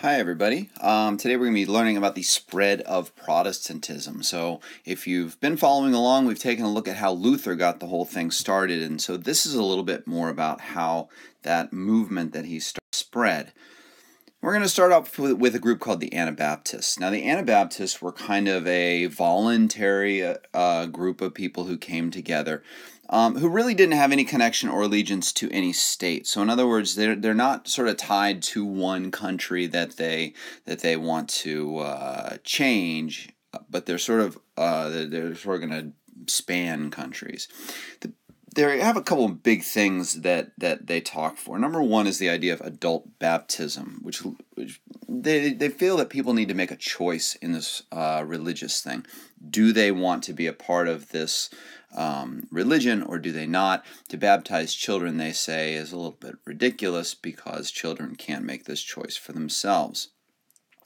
Hi everybody. Today we're going to be learning about the spread of Protestantism. So if you've been following along, we've taken a look at how Luther got the whole thing started, and so this is a little bit more about how that movement that he started spread. We're going to start off with a group called the Anabaptists. Now the Anabaptists were kind of a voluntary group of people who came together who really didn't have any connection or allegiance to any state. So in other words, they're not sort of tied to one country that they want to change, but they're sort of going to span countries. They have a couple of big things that they talk for. Number one is the idea of adult baptism, which they feel that people need to make a choice in this religious thing. Do they want to be a part of this religion or do they not? To baptize children, they say, is a little bit ridiculous because children can't make this choice for themselves.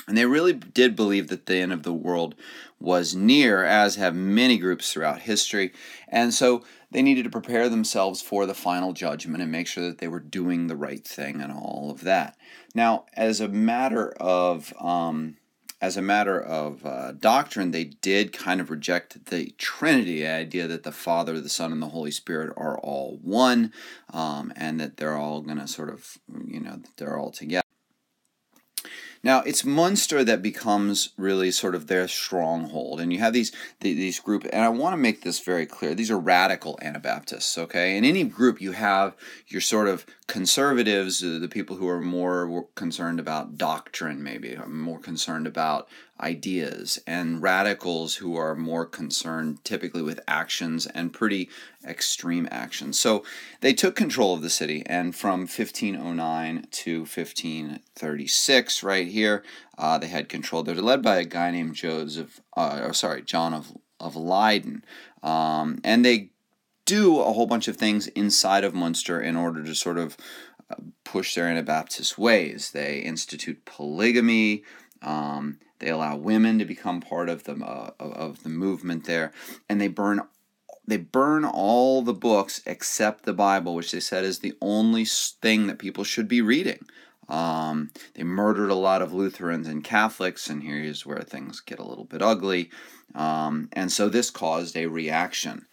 And they really did believe that the end of the world was near, as have many groups throughout history. And so they needed to prepare themselves for the final judgment and make sure that they were doing the right thing and all of that. Now, as a matter of doctrine, they did kind of reject the Trinity, the idea that the Father, the Son, and the Holy Spirit are all one, and that they're all going to they're all together. Now, it's Münster that becomes really sort of their stronghold, and you have these group, and I want to make this very clear, these are radical Anabaptists, okay? In any group, you have your sort of conservatives, the people who are more concerned about doctrine, maybe, more concerned about ideas, and radicals who are more concerned typically with actions and pretty extreme actions. So they took control of the city, and from 1509 to 1536, right here, they had control. They're led by a guy named John of Leyden, and they do a whole bunch of things inside of Münster in order to sort of push their Anabaptist ways. They institute polygamy. They allow women to become part of the movement there, and they burn all the books except the Bible, which they said is the only thing that people should be reading. They murdered a lot of Lutherans and Catholics, and here is where things get a little bit ugly. And so this caused a reaction.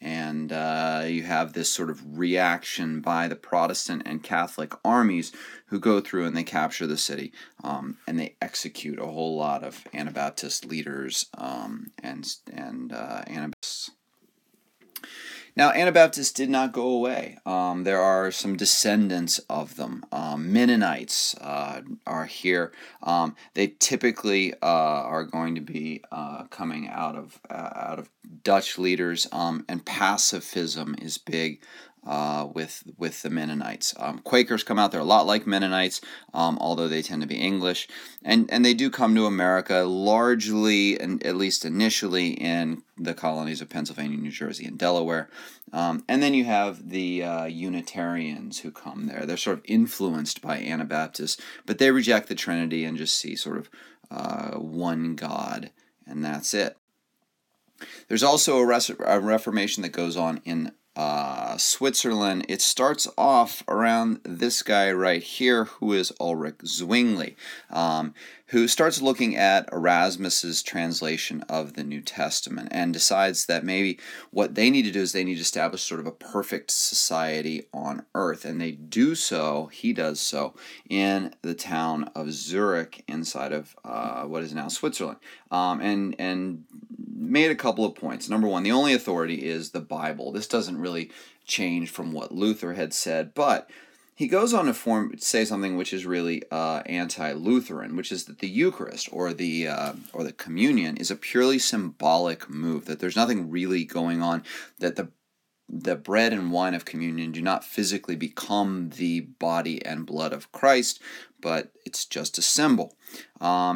And you have this sort of reaction by the Protestant and Catholic armies who go through and they capture the city, and they execute a whole lot of Anabaptist leaders and Anabaptists. Now, Anabaptists did not go away. There are some descendants of them. Mennonites are here. They typically are going to be coming out of Dutch leaders, and pacifism is big with the Mennonites. Quakers come out. They're a lot like Mennonites, although they tend to be English, and they do come to America largely, and at least initially, in the colonies of Pennsylvania, New Jersey, and Delaware. And then you have the Unitarians who come there. They're sort of influenced by Anabaptists, but they reject the Trinity and just see sort of one God, and that's it. There's also a Reformation that goes on in Switzerland. It starts off around this guy right here, who is Ulrich Zwingli, who starts looking at Erasmus's translation of the New Testament and decides that maybe what they need to do is they need to establish sort of a perfect society on earth, and he does so in the town of Zurich inside of what is now Switzerland, and made a couple of points. Number one, the only authority is the Bible. This doesn't really change from what Luther had said, but he goes on to say something which is really anti-Lutheran, which is that the Eucharist or the communion is a purely symbolic move, that there's nothing really going on, that the bread and wine of communion do not physically become the body and blood of Christ, but it's just a symbol. And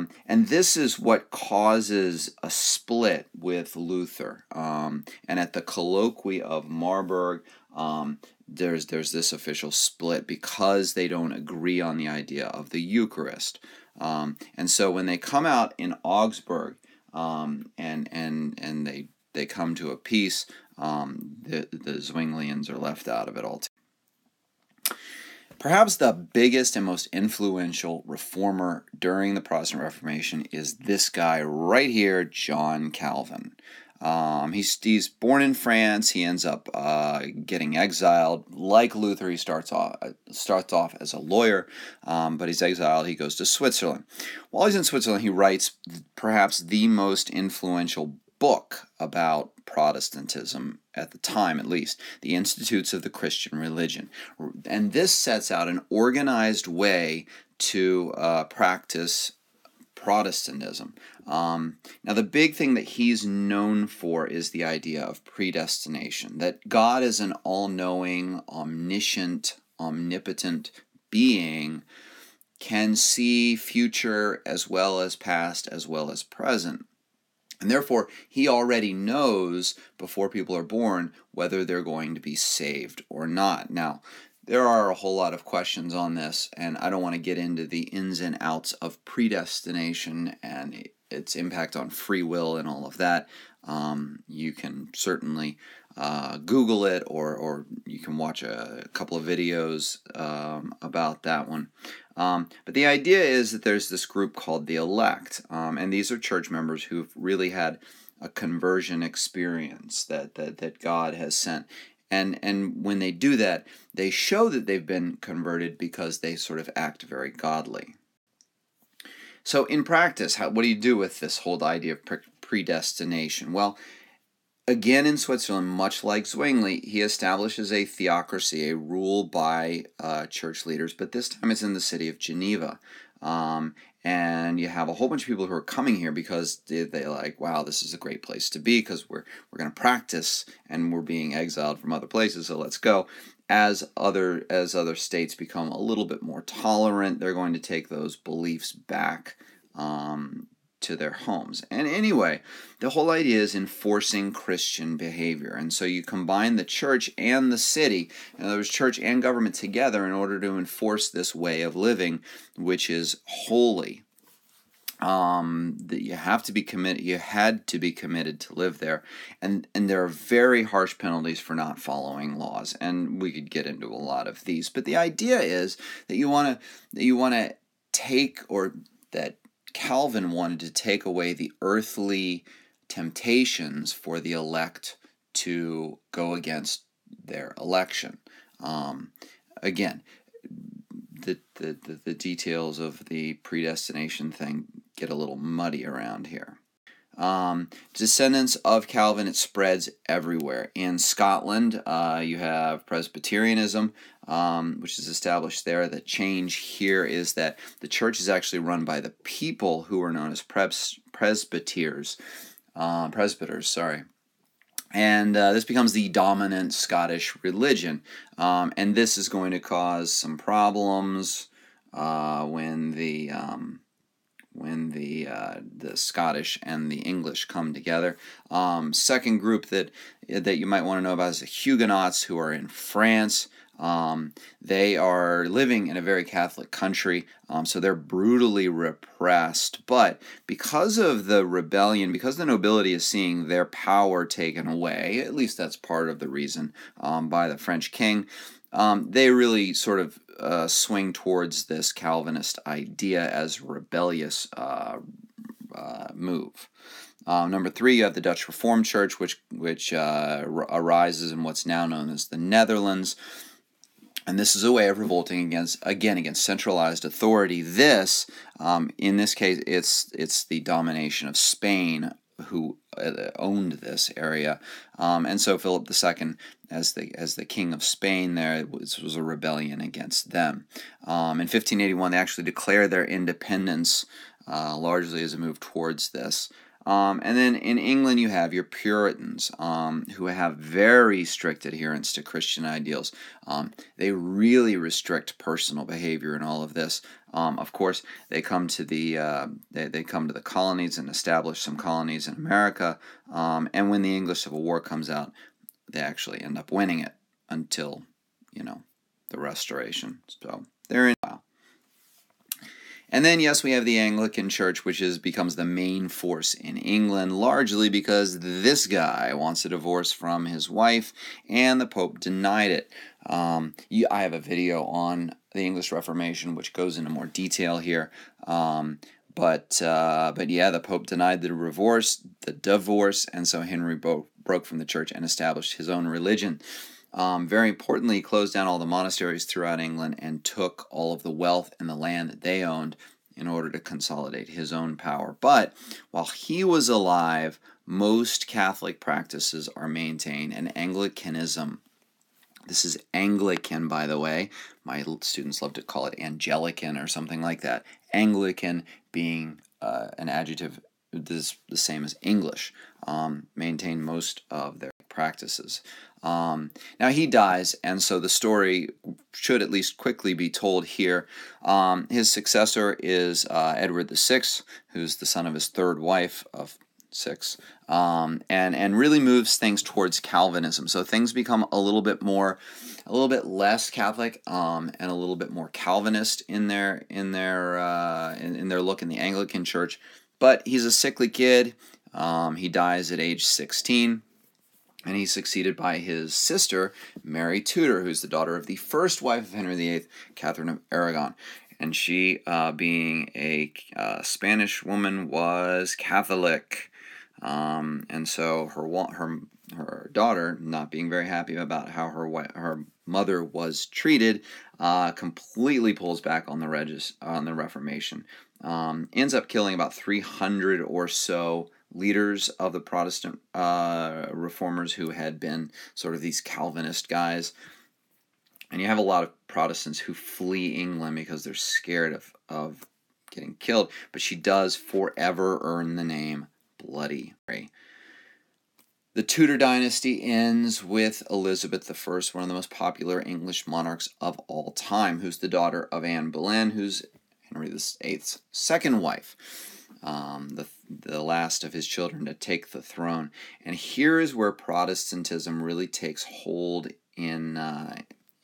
this is what causes a split with Luther. And at the Colloquy of Marburg, there's this official split because they don't agree on the idea of the Eucharist. And so when they come out in Augsburg and they come to a peace, the Zwinglians are left out of it all. Perhaps the biggest and most influential reformer during the Protestant Reformation is this guy right here, John Calvin. He's born in France. He ends up getting exiled. Like Luther, he starts off as a lawyer, but he's exiled. He goes to Switzerland. While he's in Switzerland, he writes perhaps the most influential book about Protestantism at the time, at least, the Institutes of the Christian Religion. And this sets out an organized way to practice Protestantism. Now, the big thing that he's known for is the idea of predestination, that God is an all-knowing, omniscient, omnipotent being, can see future as well as past as well as present. And therefore, he already knows before people are born whether they're going to be saved or not. Now, there are a whole lot of questions on this, and I don't want to get into the ins and outs of predestination and its impact on free will and all of that. You can certainly Google it, or you can watch a couple of videos about that one. But the idea is that there's this group called the elect, and these are church members who've really had a conversion experience that God has sent. And when they do that, they show that they've been converted because they sort of act very godly. So in practice, what do you do with this whole idea of predestination? Well, again in Switzerland, much like Zwingli, he establishes a theocracy, a rule by church leaders, but this time it's in the city of Geneva. And you have a whole bunch of people who are coming here because they're like, wow, this is a great place to be because we're going to practice and we're being exiled from other places, so let's go. As other states become a little bit more tolerant, they're going to take those beliefs back to their homes. And anyway, the whole idea is enforcing Christian behavior. And so you combine the church and the city, in other words, church and government together in order to enforce this way of living, which is holy. That you have to be committed. You had to be committed to live there, and there are very harsh penalties for not following laws. And we could get into a lot of these, but the idea is that you want to take, or that Calvin wanted to take away the earthly temptations for the elect to go against their election. Again, the details of the predestination thing get a little muddy around here. Descendants of Calvin, it spreads everywhere. In Scotland, you have Presbyterianism, which is established there. The change here is that the church is actually run by the people who are known as presbyters. And this becomes the dominant Scottish religion. And this is going to cause some problems when the Scottish and the English come together. Second group that you might want to know about is the Huguenots, who are in France. They are living in a very Catholic country, so they're brutally repressed. But because of the rebellion, because the nobility is seeing their power taken away, at least that's part of the reason, by the French king, they really sort of swing towards this Calvinist idea as rebellious move. Number three, you have the Dutch Reformed Church, which arises in what's now known as the Netherlands, and this is a way of revolting against centralized authority. This, in this case, it's the domination of Spain, who owned this area, and so Philip II, as the king of Spain, there was a rebellion against them. In 1581, they actually declare their independence, largely as a move towards this. And then in England, you have your Puritans, who have very strict adherence to Christian ideals. They really restrict personal behavior in all of this. Of course, they come to the colonies and establish some colonies in America. And when the English Civil War comes out, they actually end up winning it until, the Restoration. So they're in. Wow. And then, yes, we have the Anglican Church, which becomes the main force in England, largely because this guy wants a divorce from his wife, and the Pope denied it. I have a video on the English Reformation, which goes into more detail here. But yeah, the Pope denied the divorce, and so Henry broke from the church and established his own religion. Very importantly, he closed down all the monasteries throughout England and took all of the wealth and the land that they owned in order to consolidate his own power. But while he was alive, most Catholic practices are maintained, and Anglicanism, this is Anglican, by the way. My students love to call it Angelican or something like that. Anglican being an adjective is the same as English, maintain most of their practices. Now he dies, and so the story should at least quickly be told here. His successor is Edward VI, who's the son of his third wife of six, and really moves things towards Calvinism. So things become a little bit less Catholic, and a little bit more Calvinist in their look in the Anglican Church. But he's a sickly kid. He dies at age 16, and he's succeeded by his sister, Mary Tudor, who's the daughter of the first wife of Henry VIII, Catherine of Aragon. And she, being a Spanish woman, was Catholic. And so her daughter, not being very happy about how her mother was treated, completely pulls back on the Reformation. Ends up killing about 300 or so leaders of the Protestant reformers who had been sort of these Calvinist guys. And you have a lot of Protestants who flee England because they're scared of getting killed. But she does forever earn the name Bloody Mary. The Tudor dynasty ends with Elizabeth I, one of the most popular English monarchs of all time, who's the daughter of Anne Boleyn, who's Henry VIII's second wife, the last of his children to take the throne. And here is where Protestantism really takes hold in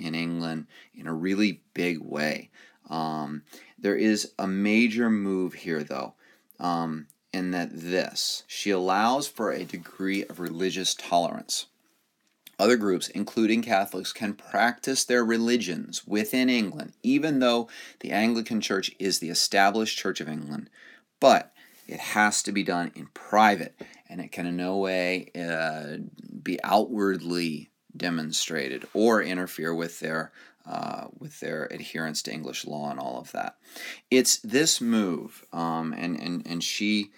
England in a really big way. There is a major move here, though, in that she allows for a degree of religious tolerance. Other groups, including Catholics, can practice their religions within England, even though the Anglican Church is the established Church of England. But it has to be done in private, and it can in no way be outwardly demonstrated or interfere with their adherence to English law and all of that. It's this move, and she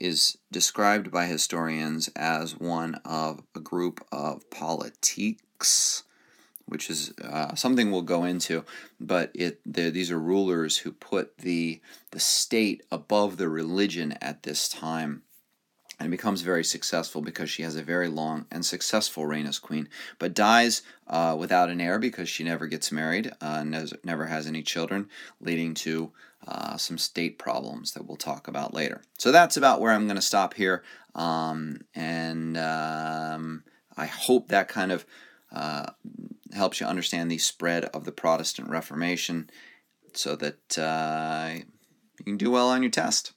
is described by historians as one of a group of politiques, which is something we'll go into, but these are rulers who put the state above the religion at this time. And becomes very successful because she has a very long and successful reign as queen, but dies without an heir because she never gets married, never has any children, leading to some state problems that we'll talk about later. So that's about where I'm going to stop here, and I hope that kind of helps you understand the spread of the Protestant Reformation so that you can do well on your test.